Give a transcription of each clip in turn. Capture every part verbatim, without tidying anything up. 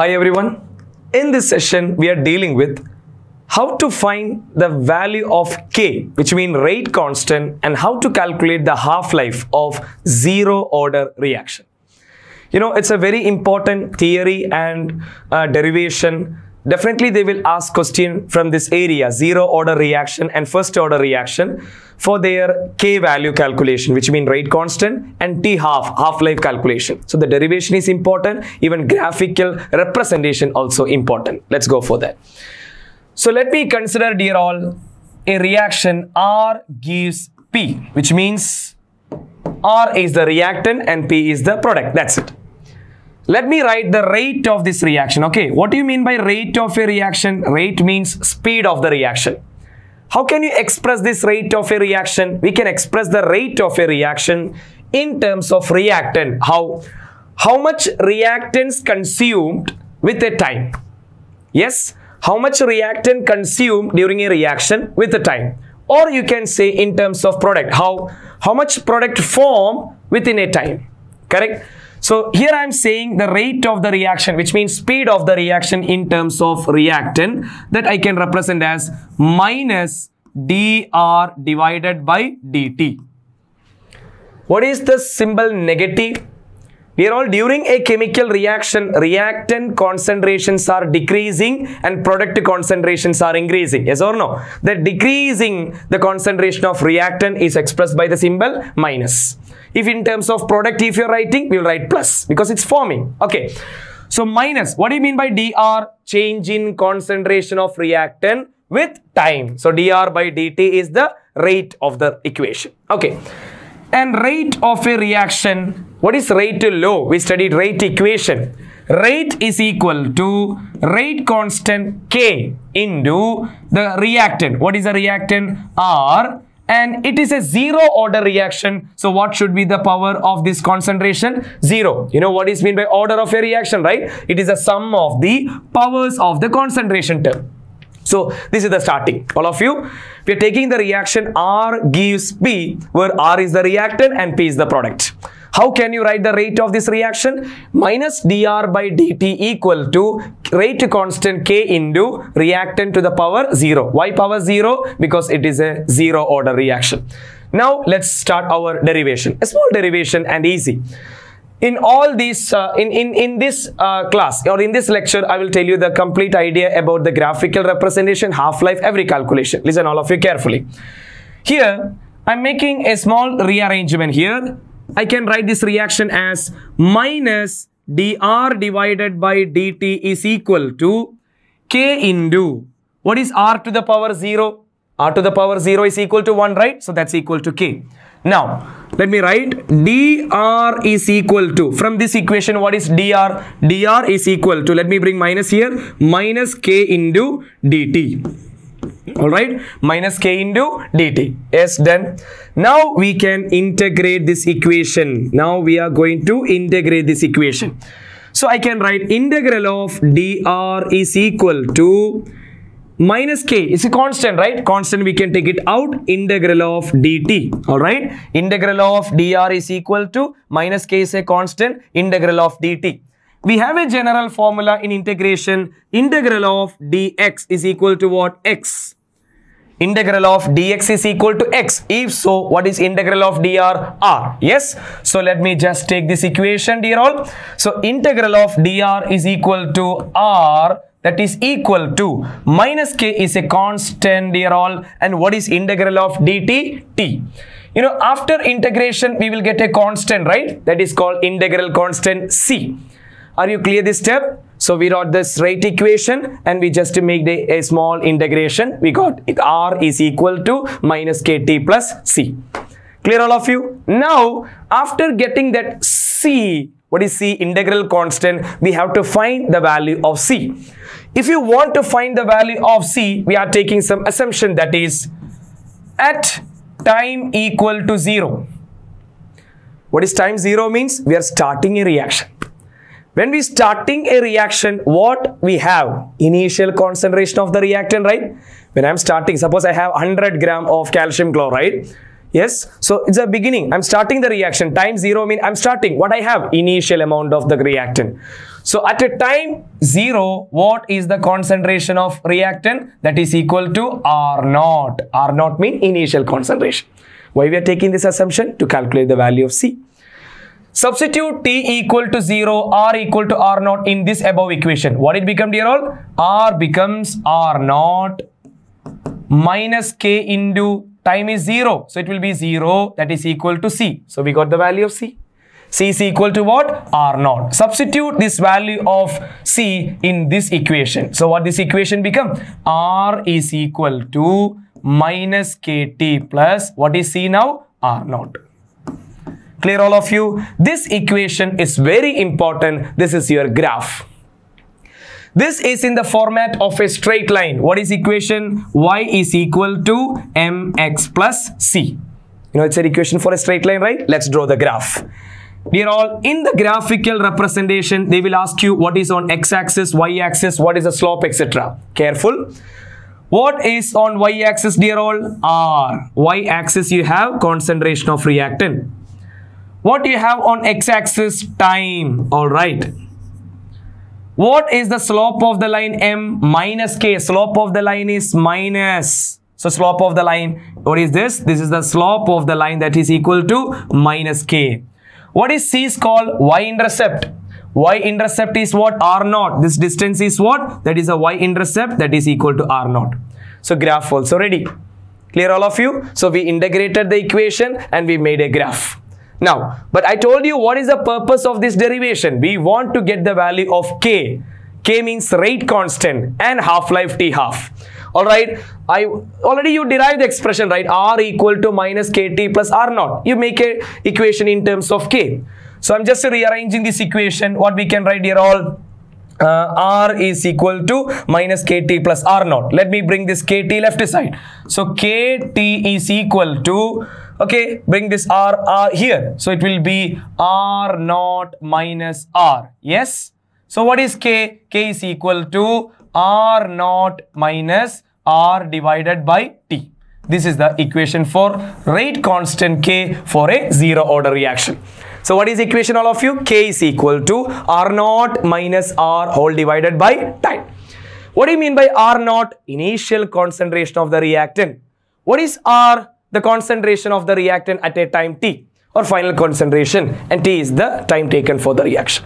Hi everyone, in this session we are dealing with how to find the value of K, which means rate constant, and how to calculate the half-life of zero order reaction. You know, it's a very important theory and uh, derivation. Definitely they will ask question from this area, zero order reaction and first order reaction, for their K value calculation, which means rate constant, and T half, half-life calculation. So the derivation is important, even graphical representation also important. Let's go for that. So let me consider, dear all, a reaction R gives P, which means R is the reactant and P is the product. That's it. Let me write the rate of this reaction. Okay, what do you mean by rate of a reaction? Rate means speed of the reaction. How can you express this rate of a reaction? We can express the rate of a reaction in terms of reactant. How? How much reactants consumed with a time? Yes, how much reactant consumed during a reaction with a time? Or you can say in terms of product. How? How much product formed within a time? Correct? So here I am saying the rate of the reaction, which means speed of the reaction in terms of reactant, that I can represent as minus dr divided by dt. What is the symbol negative? Dear all, during a chemical reaction, reactant concentrations are decreasing and product concentrations are increasing. Yes or no? The decreasing the concentration of reactant is expressed by the symbol minus. If in terms of product, if you're writing, we'll write plus because it's forming. Okay. So minus, what do you mean by dr? Change in concentration of reactant with time. So dr by dt is the rate of the equation. Okay. And rate of a reaction, what is rate to law? We studied rate equation. Rate is equal to rate constant K into the reactant. What is a reactant? R. And it is a zero order reaction. So what should be the power of this concentration? Zero. You know what is meant by order of a reaction, right? It is a sum of the powers of the concentration term. So this is the starting. All of you, we are taking the reaction R gives P, where R is the reactant and P is the product. How can you write the rate of this reaction? Minus dr by dt equal to rate constant K into reactant to the power zero. Why power zero? Because it is a zero order reaction. Now let's start our derivation. A small derivation and easy. In all these, uh, in, in, in this uh, class or in this lecture, I will tell you the complete idea about the graphical representation, half-life, every calculation. Listen all of you carefully. Here, I'm making a small rearrangement here. I can write this reaction as minus dr divided by dt is equal to K into, what is r to the power zero? R to the power zero is equal to one, right? So that's equal to K. Now, let me write dr is equal to, from this equation, what is dr? dr is equal to, let me bring minus here, minus K into dt. Alright, minus K into dt. Yes, done. Now we can integrate this equation. Now we are going to integrate this equation. So I can write integral of dr is equal to minus K. It's a constant, right? Constant, we can take it out. Integral of dt. Alright, integral of dr is equal to minus K is a constant. Integral of dt. We have a general formula in integration. Integral of dx is equal to what? X. Integral of dx is equal to x. If so, what is integral of dr? R. Yes. So let me just take this equation, dear all. So integral of dr is equal to r, that is equal to minus K is a constant, dear all. And what is integral of dt? T. You know, after integration, we will get a constant, right? That is called integral constant C. Are you clear this step? So we wrote this rate equation and we just make the, a small integration. We got it. R is equal to minus Kt plus C. Clear all of you? Now, after getting that C, what is C? Integral constant. We have to find the value of C. If you want to find the value of C, we are taking some assumption, that is at time equal to zero. What is time zero means? We are starting a reaction. When we starting a reaction, what we have? Initial concentration of the reactant, right? When I'm starting, suppose I have one hundred gram of calcium chloride. Yes, so it's a beginning. I'm starting the reaction. Time zero means I'm starting. What I have? Initial amount of the reactant. So at a time zero, what is the concentration of reactant? That is equal to R naught. R naught means initial concentration. Why we are taking this assumption? To calculate the value of C. Substitute T equal to zero, R equal to R naught in this above equation. What it becomes, dear all? R becomes R naught minus K into time is zero. So it will be zero, that is equal to C. So we got the value of C. C is equal to what? R naught. Substitute this value of C in this equation. So what this equation become? R is equal to minus K T plus, what is C now? R naught. Clear all of you? This equation is very important. This is your graph. This is in the format of a straight line. What is equation? Y is equal to M X plus C. You know, it's an equation for a straight line, right? Let's draw the graph. Dear all, in the graphical representation, they will ask you what is on x-axis, y-axis, what is the slope, et cetera. Careful. What is on y-axis, dear all? R. Y-axis, you have concentration of reactant. What you have on x-axis? Time. All right. What is the slope of the line? M minus K. Slope of the line is minus. So slope of the line, what is this? This is the slope of the line, that is equal to minus K. What is C is called? Y-intercept. Y-intercept is what? R naught. This distance is what? That is a y-intercept, that is equal to R naught. So graph also ready. Clear all of you? So we integrated the equation and we made a graph. Now, but I told you what is the purpose of this derivation. We want to get the value of K. K means rate constant and half-life T half. Alright, I already you derived the expression, right? R equal to minus K T plus R naught. You make an equation in terms of K. So I'm just rearranging this equation. What we can write here all? Uh, R is equal to minus K T plus R naught. Let me bring this K T left side. So K T is equal to, okay, bring this R, R here. So it will be R naught minus R. Yes. So what is K? K is equal to R naught minus R divided by T. This is the equation for rate constant K for a zero order reaction. So what is equation all of you? K is equal to R naught minus R whole divided by time. What do you mean by R naught? Initial concentration of the reactant. What is R? The concentration of the reactant at a time T, or final concentration, and T is the time taken for the reaction.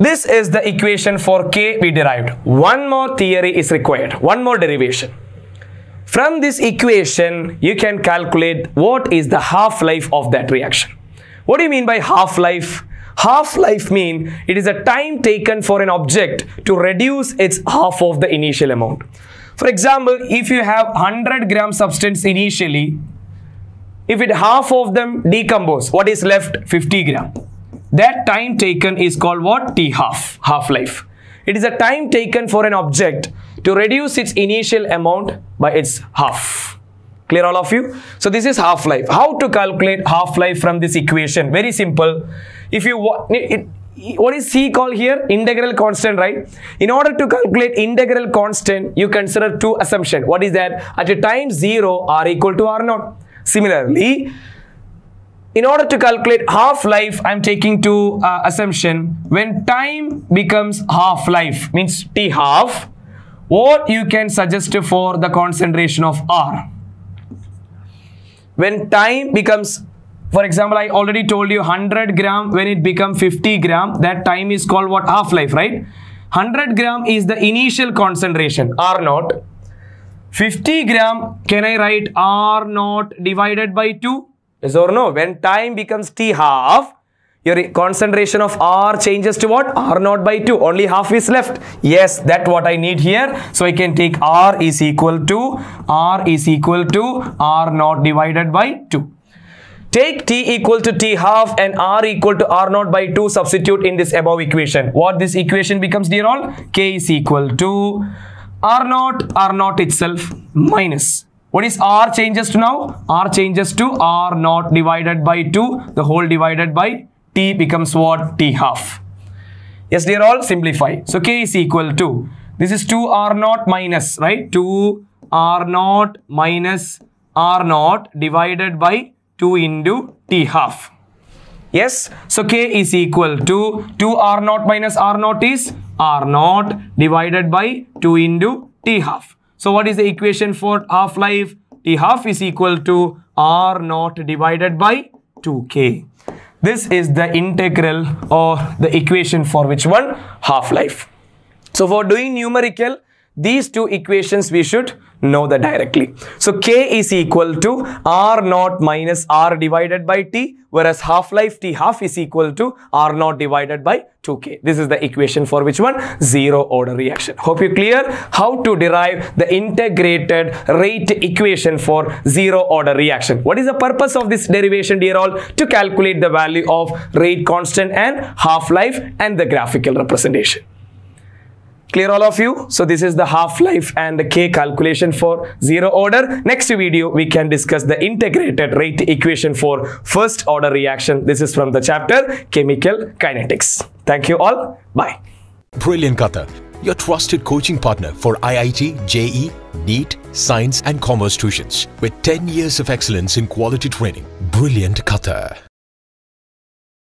This is the equation for K we derived. One more theory is required. One more derivation. From this equation, you can calculate what is the half-life of that reaction. What do you mean by half-life? Half-life means it is a time taken for an object to reduce its half of the initial amount. For example, if you have one hundred gram substance initially, if it half of them decompose, what is left? fifty gram. That time taken is called what? T half, half-life. It is a time taken for an object to reduce its initial amount by its half. Clear all of you? So this is half-life. How to calculate half-life from this equation? Very simple. If you want, it, what is C called here? Integral constant, right? In order to calculate integral constant, you consider two assumptions. What is that? At a time zero, R equal to R naught. Similarly, in order to calculate half-life, I'm taking two uh, assumption. When time becomes half-life, means T half, what you can suggest for the concentration of R? When time becomes, for example, I already told you one hundred gram, when it becomes fifty gram, that time is called what? Half-life, right? one hundred gram is the initial concentration, R naught. fifty gram, can I write R naught divided by two? Yes or no? When time becomes T half, your concentration of R changes to what? R naught by two. Only half is left. Yes, that's what I need here. So I can take R is equal to, R is equal to R naught divided by two. Take T equal to T half and R equal to R naught by two. Substitute in this above equation. What this equation becomes, dear all? K is equal to R naught, R naught itself minus. What is R changes to now? R changes to R naught divided by two. The whole divided by T becomes what? T half. Yes, dear all, simplify. So K is equal to, this is two R naught minus, right? two R naught minus R naught divided by two into T half. Yes, so K is equal to two R naught minus R naught is R naught divided by two into T half. So what is the equation for half-life? T half is equal to R naught divided by two K. This is the integral or the equation for which one? Half-life. So for doing numerical, these two equations we should know that directly. So K is equal to R naught minus R divided by T, whereas half-life T half is equal to R naught divided by two K. This is the equation for which one? Zero order reaction. Hope you clear how to derive the integrated rate equation for zero order reaction. What is the purpose of this derivation, dear all? To calculate the value of rate constant and half-life and the graphical representation. Clear all of you? So this is the half-life and the K calculation for zero order. Next video, we can discuss the integrated rate equation for first order reaction. This is from the chapter Chemical Kinetics. Thank you all. Bye. Brilliant Qatar, your trusted coaching partner for I I T, J E E, NEET, Science and Commerce tuitions with ten years of excellence in quality training. Brilliant Qatar.